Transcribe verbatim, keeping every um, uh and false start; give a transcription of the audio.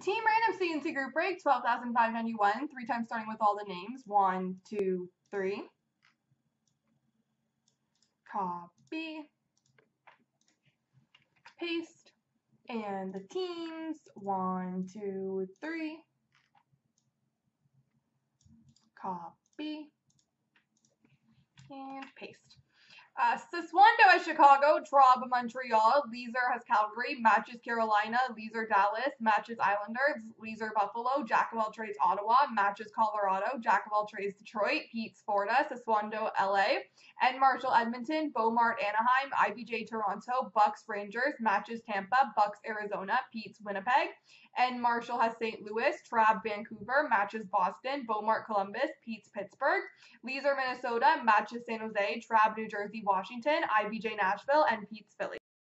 Team Random C and C Group Break, twelve thousand five hundred ninety-one, three times starting with all the names. One, two, three. Copy. Paste. And the teams, one, two, three. Copy. And paste. Uh, Siswondo has Chicago, Traub Montreal, Leeser has Calgary, Matches Carolina, Leeser Dallas, Matches Islanders, Leeser Buffalo, Jack of all trades Ottawa, Matches Colorado, Jack of all trades Detroit, Pete's Florida, Siswondo L A, Ed Marshall Edmonton, Beaumart Anaheim, I B J Toronto, Bucks Rangers, Matches Tampa, Bucks Arizona, Pete's Winnipeg, Ed Marshall has Saint Louis, Traub Vancouver, Matches Boston, Beaumart Columbus, Pete's Pittsburgh, Leeser Minnesota, Matches San Jose, Traub New Jersey, Washington, I B J Nashville, and Pete's Philly.